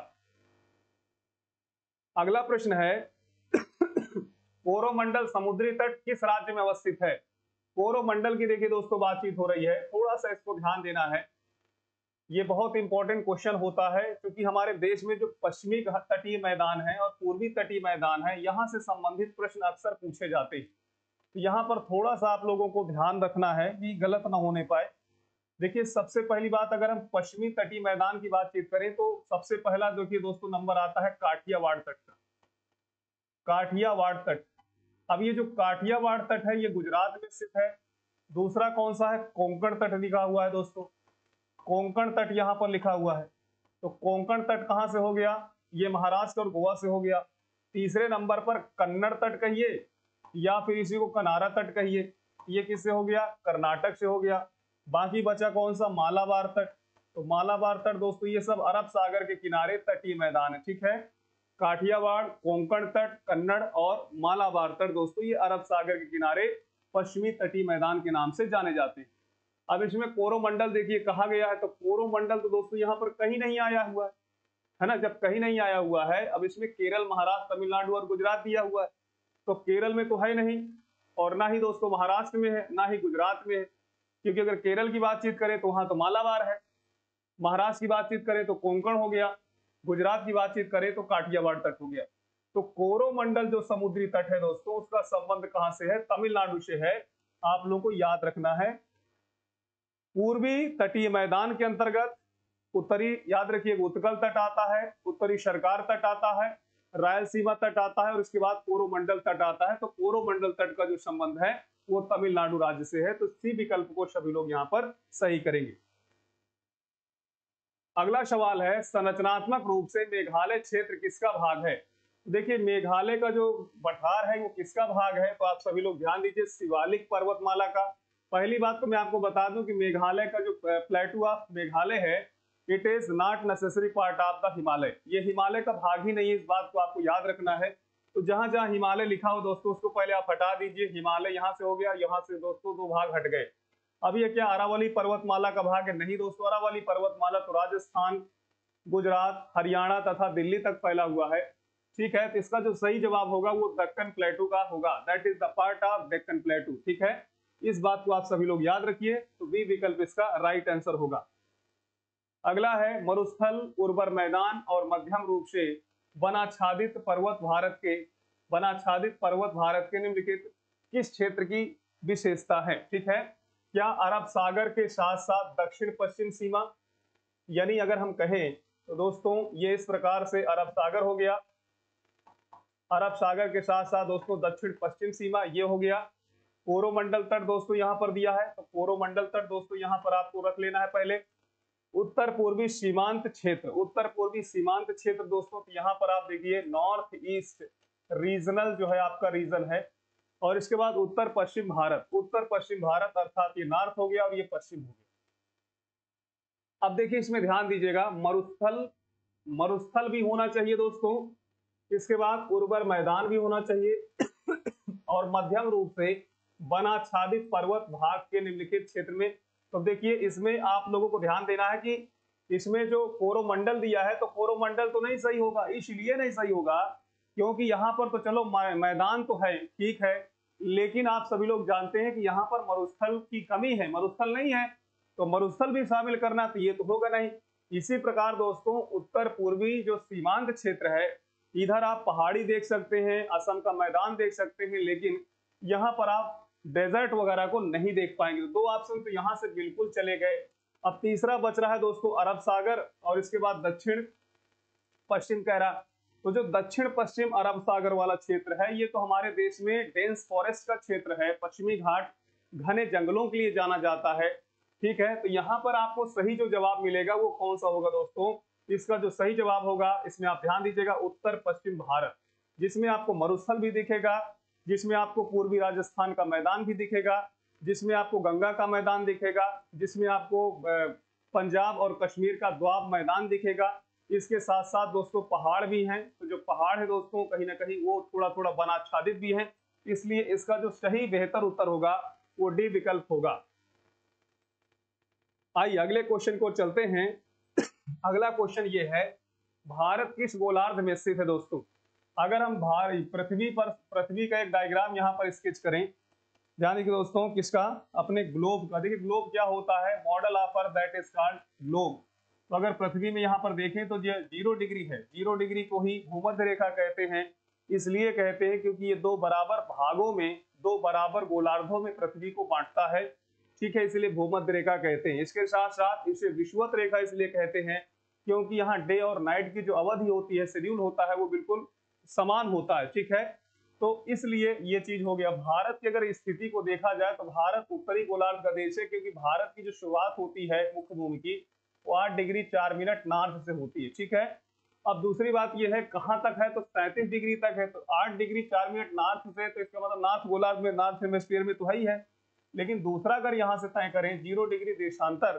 अगला प्रश्न है कोरोमंडल समुद्री तट किस राज्य में अवस्थित है? कोरोमंडल की देखिए दोस्तों बातचीत हो रही है, थोड़ा सा इसको ध्यान देना है, ये बहुत इंपॉर्टेंट क्वेश्चन होता है क्योंकि हमारे देश में जो पश्चिमी तटीय मैदान है और पूर्वी तटीय मैदान है, यहाँ से संबंधित प्रश्न अक्सर पूछे जाते हैं। तो यहाँ पर थोड़ा सा आप लोगों को ध्यान रखना है कि गलत ना होने पाए। देखिए सबसे पहली बात, अगर हम पश्चिमी तटीय मैदान की बातचीत करें तो सबसे पहला देखिए दोस्तों नंबर आता है काठियावाड़ तट का, काठियावाड़ तट। अब ये जो काठियावाड़ तट है ये गुजरात में स्थित है। दूसरा कौन सा है? कोंकण तट लिखा हुआ है दोस्तों, कोंकण तट यहाँ पर लिखा हुआ है। तो कोंकण तट कहाँ से हो गया? ये महाराष्ट्र और गोवा से हो गया। तीसरे नंबर पर कन्नड़ तट कहिए या फिर इसी को कनारा तट कहिए, ये किससे हो गया? कर्नाटक से हो गया। बाकी बचा कौन सा? मालाबार तट। तो मालाबार तट दोस्तों ये सब अरब सागर के किनारे तटीय मैदान है, ठीक है। काठियावाड़, कोंकण तट, कन्नड़ और मालाबार तट दोस्तों ये अरब सागर के किनारे पश्चिमी तटीय मैदान के नाम से जाने जाते हैं। अब इसमें कोरोमंडल देखिए कहा गया है, तो कोरोमंडल तो दोस्तों यहाँ पर कहीं नहीं आया हुआ है ना। जब कहीं नहीं आया हुआ है, अब इसमें केरल, महाराष्ट्र, तमिलनाडु और गुजरात दिया हुआ है, तो केरल में तो है नहीं और ना ही दोस्तों महाराष्ट्र में है, ना ही गुजरात में है, क्योंकि अगर केरल की बातचीत करें तो वहाँ तो मालाबार है, महाराष्ट्र की बातचीत करें तो कोंकण हो गया, गुजरात की बातचीत करें तो काठियावाड़ तट हो गया। तो कोरोमंडल जो समुद्री तट है दोस्तों उसका संबंध कहाँ से है? तमिलनाडु से है। आप लोगों को याद रखना है, पूर्वी तटीय मैदान के अंतर्गत उत्तरी, याद रखिए, उत्कल तट आता है, उत्तरी सरकार तट आता है, रायलसीमा तट आता है और उसके बाद कोरोमंडल तट आता है। तो कोरोमंडल तट का जो संबंध है वो तमिलनाडु राज्य से है। तो सी विकल्प को सभी लोग यहाँ पर सही करेंगे। अगला सवाल है, संरचनात्मक रूप से मेघालय क्षेत्र किसका भाग है? देखिए मेघालय का जो पठार है वो किसका भाग है, तो आप सभी लोग ध्यान दीजिए, शिवालिक पर्वतमाला का। पहली बात तो मैं आपको बता दूं कि मेघालय का जो प्लेटू ऑफ मेघालय है, it is not necessary part of the Himalaya, ये हिमालय का भाग ही नहीं है, इस बात को आपको याद रखना है। तो जहां जहां हिमालय लिखा हो दोस्तों उसको पहले आप हटा दीजिए। हिमालय यहाँ से हो गया, यहाँ से दोस्तों दो भाग हट गए। अब ये क्या अरावली पर्वतमाला का भाग है? नहीं दोस्तों, अरावली पर्वतमाला तो राजस्थान, गुजरात, हरियाणा तथा दिल्ली तक फैला हुआ है, ठीक है। तो इसका जो सही जवाब होगा वो दक्कन प्लेटू का होगा, that is the part of Deccan plateau, ठीक है। इस बात को आप सभी लोग याद रखिए। तो बी विकल्प इसका राइट आंसर होगा। अगला है, मरुस्थल, उर्वर मैदान और मध्यम रूप से वनाच्छादित पर्वत भारत के निम्नलिखित किस क्षेत्र की विशेषता है, ठीक है। क्या अरब सागर के साथ साथ दक्षिण पश्चिम सीमा, यानी अगर हम कहें तो दोस्तों ये इस प्रकार से अरब सागर हो गया, अरब सागर के साथ साथ दोस्तों दक्षिण पश्चिम सीमा ये हो गया। कोरोमंडल तट दोस्तों यहाँ पर दिया है, तो कोरोमंडल तट दोस्तों यहाँ पर आपको रख लेना है पहले। उत्तर पूर्वी सीमांत क्षेत्र, उत्तर पूर्वी सीमांत क्षेत्र दोस्तों यहाँ पर आप देखिए नॉर्थ ईस्ट रीजनल जो है आपका रीजन है। और इसके बाद उत्तर पश्चिम भारत, उत्तर पश्चिम भारत अर्थात ये नॉर्थ हो गया और ये पश्चिम हो गया। अब देखिए इसमें ध्यान दीजिएगा, मरुस्थल भी होना चाहिए दोस्तों, इसके बाद उर्वर मैदान भी होना चाहिए और मध्यम रूप से वनाच्छादित पर्वत भाग के निम्नलिखित क्षेत्र में। तो देखिए इसमें आप लोगों को ध्यान देना है कि इसमें जो कोरोमंडल दिया है तो कोरोमंडल तो नहीं सही होगा, इसलिए नहीं सही होगा क्योंकि यहाँ पर तो चलो मैदान तो है, ठीक है, लेकिन आप सभी लोग जानते हैं कि यहाँ पर मरुस्थल की कमी है, मरुस्थल नहीं है, तो मरुस्थल भी शामिल करना तो ये तो होगा नहीं। इसी प्रकार दोस्तों उत्तर पूर्वी जो सीमांत क्षेत्र है, इधर आप पहाड़ी देख सकते हैं, असम का मैदान देख सकते हैं, लेकिन यहाँ पर आप डेजर्ट वगैरह को नहीं देख पाएंगे। दो ऑप्शन तो यहाँ से बिल्कुल चले गए। अब तीसरा बच रहा है दोस्तों अरब सागर और इसके बाद दक्षिण पश्चिम कहरा, तो जो दक्षिण पश्चिम अरब सागर वाला क्षेत्र है ये तो हमारे देश में डेंस फॉरेस्ट का क्षेत्र है, पश्चिमी घाट घने जंगलों के लिए जाना जाता है, ठीक है। तो यहाँ पर आपको सही जो जवाब मिलेगा वो कौन सा होगा दोस्तों, इसका जो सही जवाब होगा इसमें आप ध्यान दीजिएगा, उत्तर पश्चिम भारत, जिसमें आपको मरुस्थल भी दिखेगा, जिसमें आपको पूर्वी राजस्थान का मैदान भी दिखेगा, जिसमें आपको गंगा का मैदान दिखेगा, जिसमें आपको पंजाब और कश्मीर का द्वाब मैदान दिखेगा। इसके साथ साथ दोस्तों पहाड़ भी हैं, तो जो पहाड़ है दोस्तों कहीं ना कहीं वो थोड़ा थोड़ा वनाच्छादित भी है, इसलिए इसका जो सही बेहतर उत्तर होगा वो डी विकल्प होगा। आइए अगले क्वेश्चन को चलते हैं। अगला क्वेश्चन ये है, भारत किस गोलार्ध में स्थित है दोस्तों। अगर हम पृथ्वी का एक डायग्राम यहाँ पर स्केच करें, ध्यान देखिए दोस्तों किसका, अपने ग्लोब का। देखिए ग्लोब क्या होता है, model of earth that is called globe. तो अगर पृथ्वी में यहाँ पर देखें तो ये 0 डिग्री है, 0 डिग्री को ही भूमध्य रेखा कहते हैं, इसलिए कहते हैं क्योंकि ये दो बराबर भागों में, दो बराबर गोलार्धों में पृथ्वी को बांटता है, ठीक है, इसलिए भूमध्य रेखा कहते हैं। इसके साथ साथ इसे विषुवत रेखा इसलिए कहते हैं क्योंकि यहाँ डे और नाइट की जो अवधि होती है, शेड्यूल होता है, वो बिल्कुल समान होता है, ठीक है, तो इसलिए ये चीज हो गया। भारत की अगर स्थिति को देखा जाए तो भारत उत्तरी गोलार्ध का देश है क्योंकि भारत की जो शुरुआत होती है मुख्य भूमि की वो 8 डिग्री 4 मिनट नॉर्थ से होती है, ठीक है। अब दूसरी बात ये है कहाँ तक है, तो 37 डिग्री तक है, तो 8 डिग्री 4 मिनट नॉर्थ से, तो इसका मतलब नॉर्थ गोलार्ध में, नॉर्थ हेमिस्फीयर में तो है ही है। लेकिन दूसरा अगर यहां से तय करें 0 डिग्री देशांतर,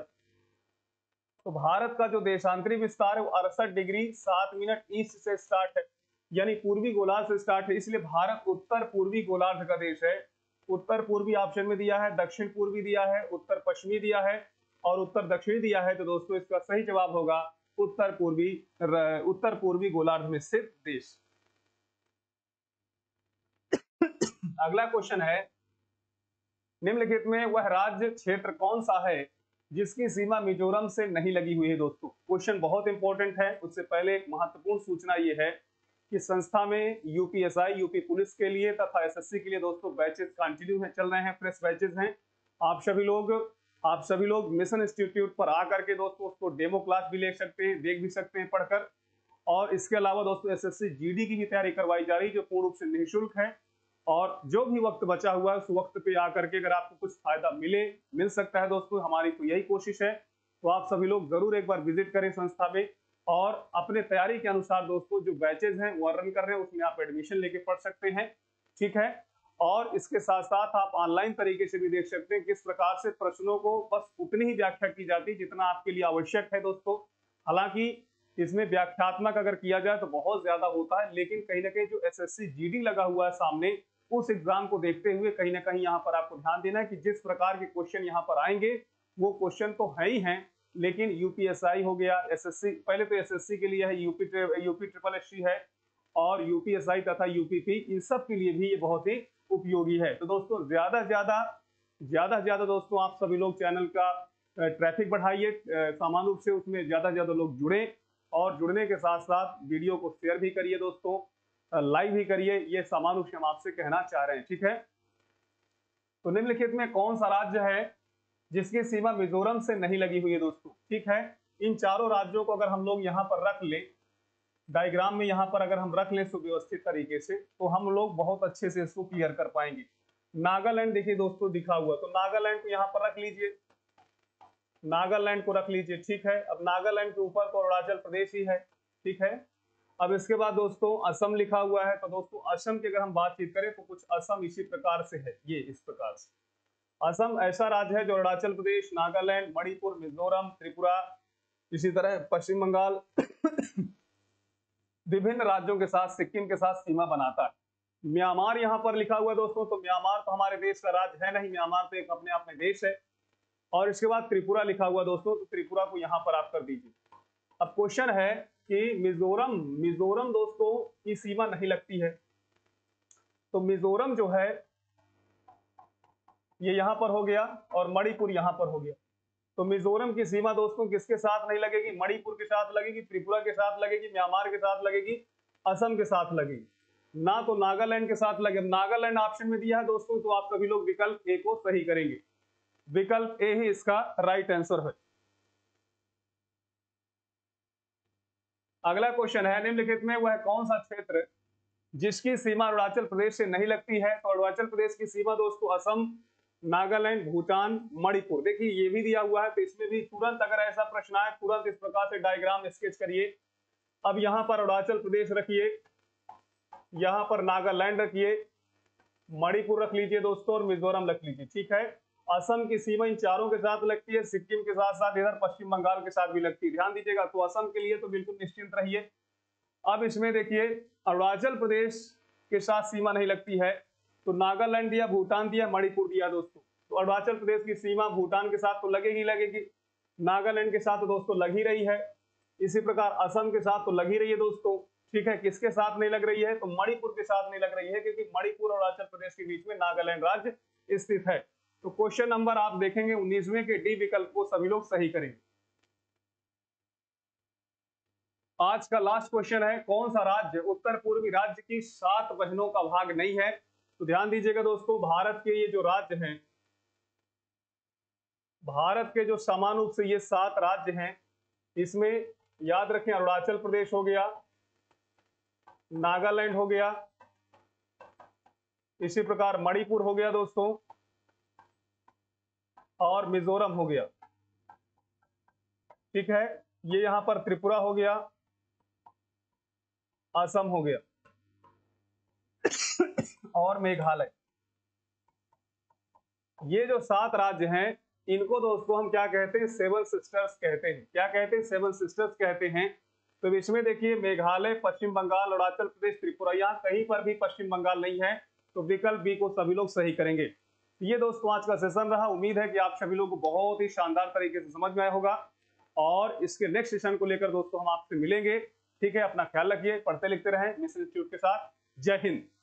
तो भारत का जो देशांतरी विस्तार है वो 68 डिग्री 7 मिनट ईस्ट से स्टार्ट है, यानी पूर्वी गोलार्ध से स्टार्ट है, इसलिए भारत उत्तर पूर्वी गोलार्ध का देश है। उत्तर पूर्वी ऑप्शन में दिया है, दक्षिण पूर्वी दिया है, उत्तर पश्चिमी दिया है और उत्तर दक्षिणी दिया है, तो दोस्तों इसका सही जवाब होगा उत्तर पूर्वी गोलार्ध में स्थित देश। अगला क्वेश्चन है, निम्नलिखित में वह राज्य क्षेत्र कौन सा है जिसकी सीमा मिजोरम से नहीं लगी हुई है। दोस्तों क्वेश्चन बहुत इंपॉर्टेंट है, उससे पहले एक महत्वपूर्ण सूचना ये है कि संस्था में यूपीएसआई, यूपी पुलिस के लिए तथा एसएससी के लिए दोस्तों बैचेस कंटिन्यू है, चल रहे हैं, फ्रेश बैचेस हैं। आप सभी लोग मिशन इंस्टीट्यूट पर आकर के दोस्तों उसको डेमो क्लास भी ले सकते हैं, देख भी सकते हैं पढ़कर। और इसके अलावा दोस्तों एसएससी जीडी की भी तैयारी करवाई जा रही है जो पूर्ण रूप से निःशुल्क है, और जो भी वक्त बचा हुआ है उस वक्त पे आकर के अगर आपको कुछ फायदा मिल सकता है दोस्तों, हमारी तो यही कोशिश है। तो आप सभी लोग जरूर एक बार विजिट करें संस्था में और अपने तैयारी के अनुसार दोस्तों जो बैचेज हैं वो रन कर रहे हैं उसमें आप एडमिशन लेके पढ़ सकते हैं, ठीक है। और इसके साथ साथ आप ऑनलाइन तरीके से भी देख सकते हैं किस प्रकार से प्रश्नों को बस उतनी ही व्याख्या की जाती है जितना आपके लिए आवश्यक है दोस्तों। हालांकि इसमें व्याख्यात्मक अगर किया जाए तो बहुत ज्यादा होता है, लेकिन कहीं ना कहीं जो एसएससी जीडी लगा हुआ है सामने, उस एग्जाम को देखते हुए कहीं ना कहीं यहाँ पर आपको ध्यान देना है कि जिस प्रकार के क्वेश्चन यहाँ पर आएंगे वो क्वेश्चन तो है ही हैं, लेकिन यूपीएसआई हो गया, एसएससी, पहले तो एसएससी के लिए है, यूपी ट्रिपल एससी है और यूपीएसआई तथा यूपीपी, इन सब के लिए भी ये बहुत ही उपयोगी है। तो दोस्तों ज्यादा से ज्यादा दोस्तों आप सभी लोग चैनल का ट्रैफिक बढ़ाइए, सामान्य रूप से उसमें ज्यादा से ज्यादा लोग जुड़े, और जुड़ने के साथ साथ वीडियो को शेयर भी करिए दोस्तों, लाइव ही करिए, ये सामान्य रूप से हम आपसे कहना चाह रहे हैं, ठीक है। तो निम्नलिखित में कौन सा राज्य है जिसकी सीमा मिजोरम से नहीं लगी हुई है दोस्तों, ठीक है। इन चारों राज्यों को अगर हम लोग यहाँ पर रख ले, डायग्राम में यहाँ पर अगर हम रख ले सुव्यवस्थित तरीके से, तो हम लोग बहुत अच्छे से इसको क्लियर कर पाएंगे। नागालैंड देखिए दोस्तों दिखा हुआ, तो नागालैंड को यहाँ पर रख लीजिए, नागालैंड को रख लीजिए, ठीक है। अब नागालैंड के ऊपर तो अरुणाचल प्रदेश ही है, ठीक है। अब इसके बाद दोस्तों असम लिखा हुआ है, तो दोस्तों असम की अगर हम बातचीत करें तो कुछ असम इसी प्रकार से है, ये इस प्रकार से असम ऐसा राज्य है जो अरुणाचल प्रदेश, नागालैंड, मणिपुर, मिजोरम, त्रिपुरा, इसी तरह पश्चिम बंगाल विभिन्न राज्यों के साथ, सिक्किम के साथ सीमा बनाता है। म्यांमार यहाँ पर लिखा हुआ है दोस्तों, तो म्यांमार तो हमारे देश का राज्य है नहीं, म्यांमार तो एक अपने आप में देश है। और इसके बाद त्रिपुरा लिखा हुआ दोस्तों, तो त्रिपुरा को यहाँ पर आप कर दीजिए। अब क्वेश्चन है कि मिजोरम दोस्तों की सीमा नहीं लगती है, तो मिजोरम जो है ये यहां पर हो गया और मणिपुर यहां पर हो गया। तो मिजोरम की सीमा दोस्तों किसके साथ नहीं लगेगी? मणिपुर के साथ लगेगी, त्रिपुरा के साथ लगेगी, म्यांमार के साथ लगेगी, असम के साथ लगेगी, ना तो नागालैंड के साथ लगेगी। नागालैंड ऑप्शन में दिया है दोस्तों, तो आप सभी लोग विकल्प ए को सही करेंगे, विकल्प ए ही इसका राइट आंसर है। अगला क्वेश्चन है निम्नलिखित में वह कौन सा क्षेत्र जिसकी सीमा अरुणाचल प्रदेश से नहीं लगती है? तो अरुणाचल प्रदेश की सीमा दोस्तों असम, नागालैंड, भूटान, मणिपुर, देखिए ये भी दिया हुआ है, तो इसमें भी तुरंत अगर ऐसा प्रश्न आए तुरंत इस प्रकार से डायग्राम स्केच करिए। अब यहाँ पर अरुणाचल प्रदेश रखिए, यहाँ पर नागालैंड रखिए, मणिपुर रख लीजिए दोस्तों और मिजोरम रख लीजिए, ठीक है। असम की सीमा इन चारों के साथ लगती है, सिक्किम के साथ साथ इधर पश्चिम बंगाल के साथ भी लगती है, ध्यान दीजिएगा। तो असम के लिए तो बिल्कुल निश्चिंत रहिए। अब इसमें देखिए अरुणाचल प्रदेश के साथ सीमा नहीं लगती है, तो नागालैंड दिया, भूटान दिया, मणिपुर दिया दोस्तों। तो अरुणाचल प्रदेश की सीमा भूटान के साथ तो लगेगी लगेगी, नागालैंड के साथ तो दोस्तों लग ही रही है, इसी प्रकार असम के साथ तो लग ही रही है दोस्तों, ठीक है। किसके साथ नहीं लग रही है? तो मणिपुर के साथ नहीं लग रही है, क्योंकि मणिपुर और अरुणाचल प्रदेश के बीच में नागालैंड राज्य स्थित है। तो क्वेश्चन नंबर आप देखेंगे 19वें के डी विकल्प को सभी लोग सही करेंगे। आज का लास्ट क्वेश्चन है, कौन सा राज्य उत्तर पूर्वी राज्य की 7 बहनों का भाग नहीं है? तो ध्यान दीजिएगा दोस्तों, भारत के ये जो राज्य हैं, भारत के जो समान रूप से ये 7 राज्य हैं, इसमें याद रखें अरुणाचल प्रदेश हो गया, नागालैंड हो गया, इसी प्रकार मणिपुर हो गया दोस्तों और मिजोरम हो गया, ठीक है। ये यहां पर त्रिपुरा हो गया, असम हो गया और मेघालय। ये जो 7 राज्य हैं इनको दोस्तों हम क्या कहते हैं? सेवन सिस्टर्स कहते हैं। क्या कहते हैं? सेवन सिस्टर्स कहते हैं। तो इसमें देखिए मेघालय, पश्चिम बंगाल, अरुणाचल प्रदेश, त्रिपुरा, यहाँ कहीं पर भी पश्चिम बंगाल नहीं है, तो विकल्प बी को सभी लोग सही करेंगे। ये दोस्तों आज का सेशन रहा, उम्मीद है कि आप सभी लोगों को बहुत ही शानदार तरीके से समझ में आया होगा और इसके नेक्स्ट सेशन को लेकर दोस्तों हम आपसे मिलेंगे, ठीक है। अपना ख्याल रखिए, पढ़ते लिखते रहें मिस इंस्टीट्यूट के साथ। जय हिंद।